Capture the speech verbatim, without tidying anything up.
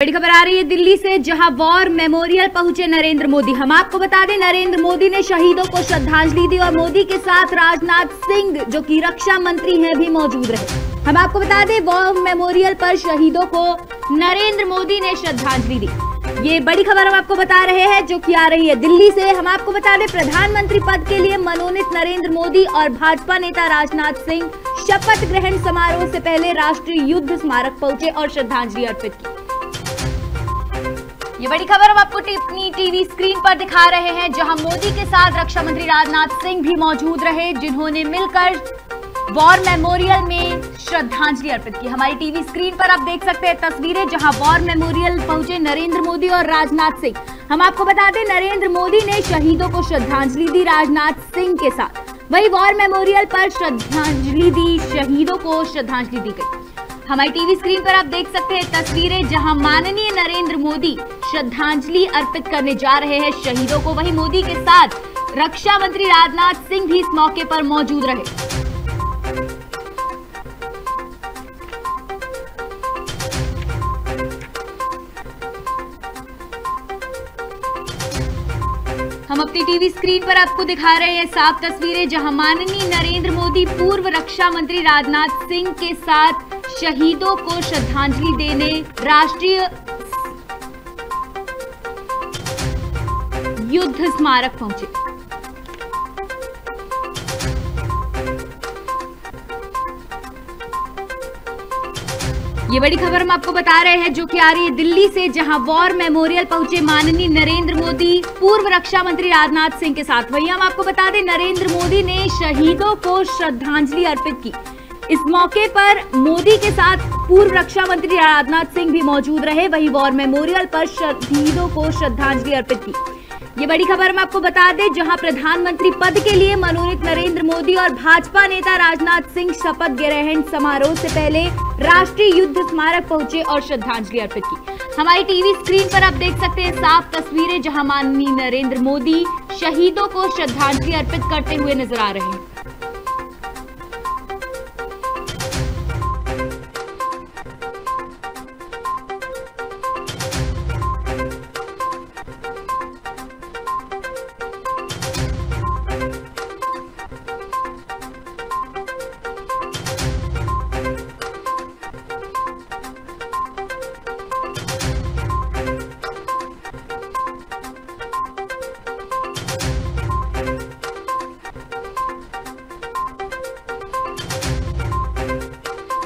बड़ी खबर आ रही है दिल्ली से, जहां वॉर मेमोरियल पहुंचे नरेंद्र मोदी। हम आपको बता दें, नरेंद्र मोदी ने शहीदों को श्रद्धांजलि दी और मोदी के साथ राजनाथ सिंह, जो कि रक्षा मंत्री हैं, भी मौजूद रहे। हम आपको बता दें, वॉर मेमोरियल पर शहीदों को नरेंद्र मोदी ने श्रद्धांजलि दी। ये बड़ी खबर हम आपको बता रहे हैं, जो कि आ रही है दिल्ली से। हम आपको बता दें, प्रधानमंत्री पद के लिए मनोनीत नरेंद्र मोदी और भाजपा नेता राजनाथ सिंह शपथ ग्रहण समारोह से पहले राष्ट्रीय युद्ध स्मारक पहुंचे और श्रद्धांजलि अर्पित की। ये बड़ी खबर हम आपको अपनी टीवी स्क्रीन पर दिखा रहे हैं, जहां मोदी के साथ रक्षा मंत्री राजनाथ सिंह भी मौजूद रहे, जिन्होंने मिलकर वॉर मेमोरियल में श्रद्धांजलि अर्पित की। हमारी टीवी स्क्रीन पर आप देख सकते हैं तस्वीरें, जहां वॉर मेमोरियल पहुंचे नरेंद्र मोदी और राजनाथ सिंह। हम आपको बता दें, नरेंद्र मोदी ने शहीदों को श्रद्धांजलि दी राजनाथ सिंह के साथ, वही वॉर मेमोरियल पर श्रद्धांजलि दी शहीदों को श्रद्धांजलि दी गई। हमारी टीवी स्क्रीन पर आप देख सकते हैं तस्वीरें, जहां माननीय नरेंद्र मोदी श्रद्धांजलि अर्पित करने जा रहे हैं शहीदों को। वहीं मोदी के साथ रक्षा मंत्री राजनाथ सिंह भी इस मौके पर मौजूद रहे। हम अपनी टीवी स्क्रीन पर आपको दिखा रहे हैं साफ तस्वीरें, जहां माननीय नरेंद्र मोदी पूर्व रक्षा मंत्री राजनाथ सिंह के साथ शहीदों को श्रद्धांजलि देने राष्ट्रीय युद्ध स्मारक पहुंचे। ये बड़ी खबर हम आपको बता रहे हैं, जो कि आ रही है दिल्ली से, जहां वॉर मेमोरियल पहुंचे माननीय नरेंद्र मोदी पूर्व रक्षा मंत्री राजनाथ सिंह के साथ। वहीं हम आपको बता दें, नरेंद्र मोदी ने शहीदों को श्रद्धांजलि अर्पित की। इस मौके पर मोदी के साथ पूर्व रक्षा मंत्री राजनाथ सिंह भी मौजूद रहे, वहीं वॉर मेमोरियल पर शहीदों को श्रद्धांजलि अर्पित की। ये बड़ी खबर हम आपको बता दें, जहां प्रधानमंत्री पद के लिए मनोनीत नरेंद्र मोदी और भाजपा नेता राजनाथ सिंह शपथ ग्रहण समारोह से पहले राष्ट्रीय युद्ध स्मारक पहुंचे और श्रद्धांजलि अर्पित की। हमारी टीवी स्क्रीन पर आप देख सकते हैं साफ तस्वीरें, जहाँ माननीय नरेंद्र मोदी शहीदों को श्रद्धांजलि अर्पित करते हुए नजर आ रहे हैं।